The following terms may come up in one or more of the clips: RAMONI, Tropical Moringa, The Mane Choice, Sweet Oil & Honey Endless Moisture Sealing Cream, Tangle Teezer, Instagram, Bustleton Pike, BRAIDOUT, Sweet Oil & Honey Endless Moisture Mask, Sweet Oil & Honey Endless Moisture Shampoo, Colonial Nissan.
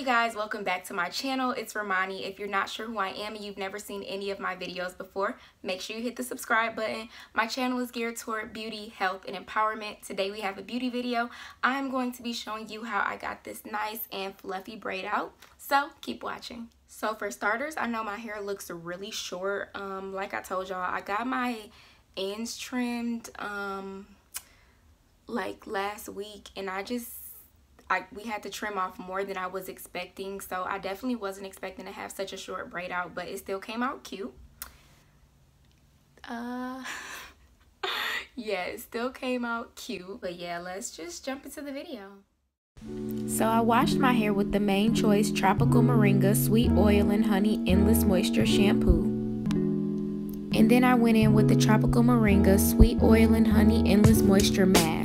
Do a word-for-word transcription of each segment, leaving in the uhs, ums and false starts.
Hey guys, welcome back to my channel. It's Romani. If you're not sure who I am and you've never seen any of my videos before, make sure you hit the subscribe button. My channel is geared toward beauty, health, and empowerment. Today we have a beauty video. I'm going to be showing you how I got this nice and fluffy braid out. So keep watching. So for starters, I know my hair looks really short. Um, like I told y'all, I got my ends trimmed um, like last week and I just I, we had to trim off more than I was expecting, so I definitely wasn't expecting to have such a short braid out, but it still came out cute. Uh, yeah, it still came out cute, but yeah, let's just jump into the video. So I washed my hair with the Mane Choice Tropical Moringa Sweet Oil and Honey Endless Moisture Shampoo. And then I went in with the Tropical Moringa Sweet Oil and Honey Endless Moisture Mask.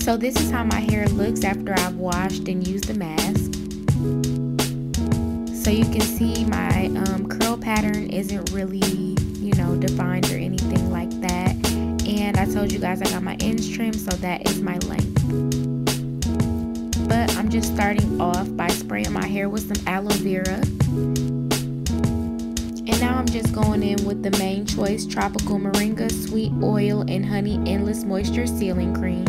So this is how my hair looks after I've washed and used the mask. So you can see my um, curl pattern isn't really, you know, defined or anything like that. And I told you guys I got my ends trimmed, so that is my length. But I'm just starting off by spraying my hair with some aloe vera. And now I'm just going in with the Mane Choice Tropical Moringa Sweet Oil and Honey Endless Moisture Sealing Cream.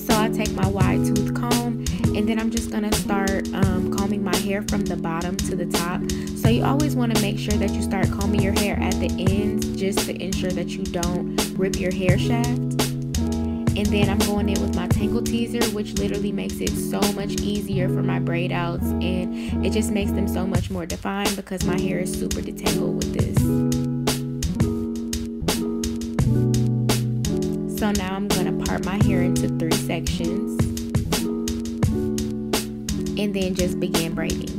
So I take my wide tooth comb and then I'm just gonna start um, combing my hair from the bottom to the top. So you always want to make sure that you start combing your hair at the ends just to ensure that you don't rip your hair shaft. And then I'm going in with my Tangle Teezer, which literally makes it so much easier for my braid outs, and it just makes them so much more defined because my hair is super detangled with this. So now I'm going to part my hair into three sections and then just begin braiding.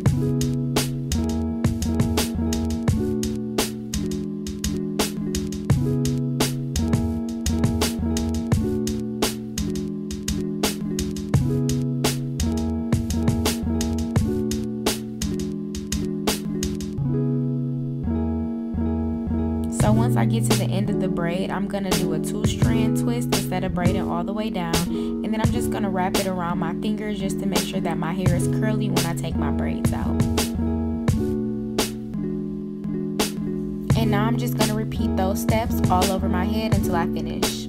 So once I get to the end of the braid, I'm going to do a two strand twist instead of braiding all the way down. And then I'm just going to wrap it around my fingers just to make sure that my hair is curly when I take my braids out. And now I'm just going to repeat those steps all over my head until I finish.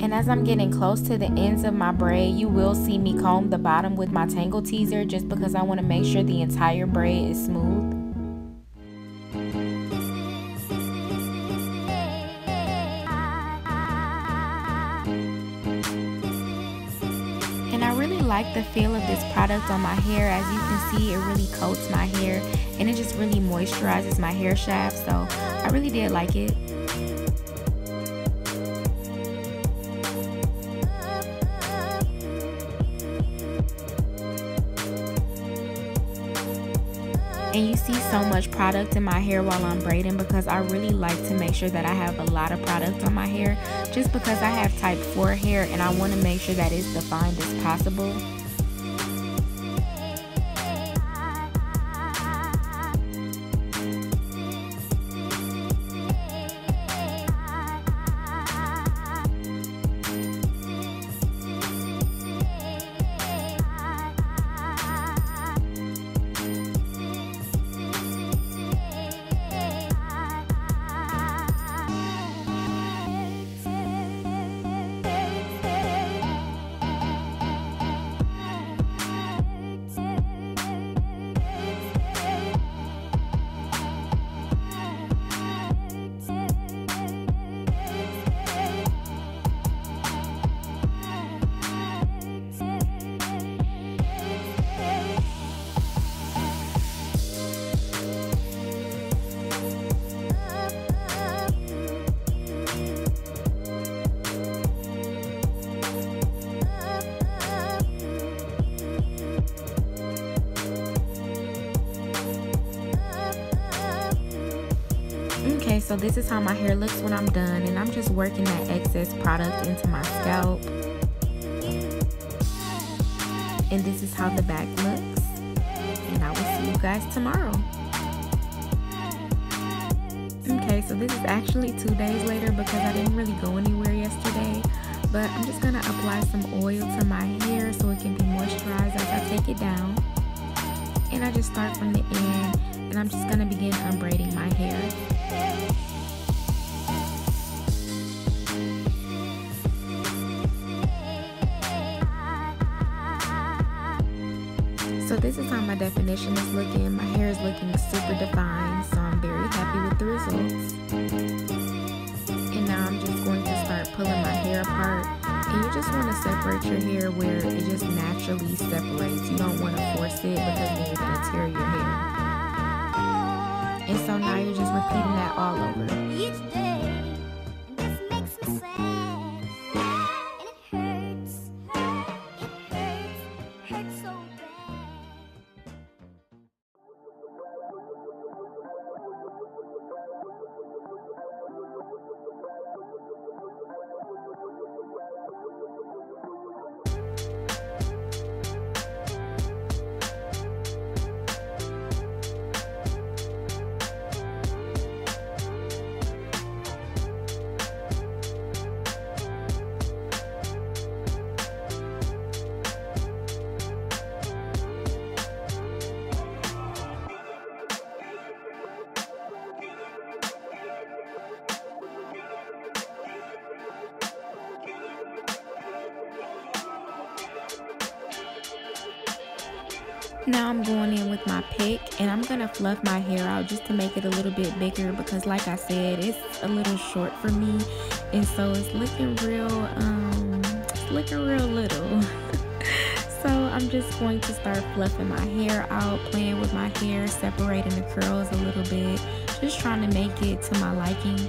And as I'm getting close to the ends of my braid, you will see me comb the bottom with my Tangle Teezer just because I want to make sure the entire braid is smooth. And I really like the feel of this product on my hair. As you can see, it really coats my hair and it just really moisturizes my hair shaft, so I really did like it. And you see so much product in my hair while I'm braiding because I really like to make sure that I have a lot of product on my hair just because I have type four hair and I want to make sure that it's defined as possible. So this is how my hair looks when I'm done, and I'm just working that excess product into my scalp. And this is how the back looks. And I will see you guys tomorrow. Okay, so this is actually two days later because I didn't really go anywhere yesterday. But I'm just gonna apply some oil to my hair so it can be moisturized as I take it down. And I just start from the end, and I'm just gonna begin unbraiding my hair. So this is how my definition is looking. My hair is looking super defined, so I'm very happy with the results. And now I'm just going to start pulling my hair apart. And you just want to separate your hair where it just naturally separates. You don't want to force it because then you're going to tear your hair. And so now you're just repeating that all over. Now I'm going in with my pick, and I'm going to fluff my hair out just to make it a little bit bigger because, like I said, it's a little short for me, and so it's looking real, um, it's looking real little. So I'm just going to start fluffing my hair out, playing with my hair, separating the curls a little bit, just trying to make it to my liking.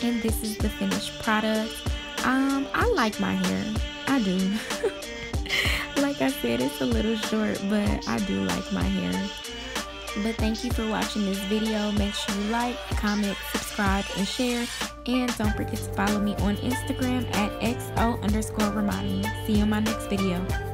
And this is the finished product. Um, I like my hair. I do. Like I said, it's a little short, but I do like my hair. But thank you for watching this video. Make sure you like, comment, subscribe, and share. And don't forget to follow me on Instagram at X O underscore Romani. See you in my next video.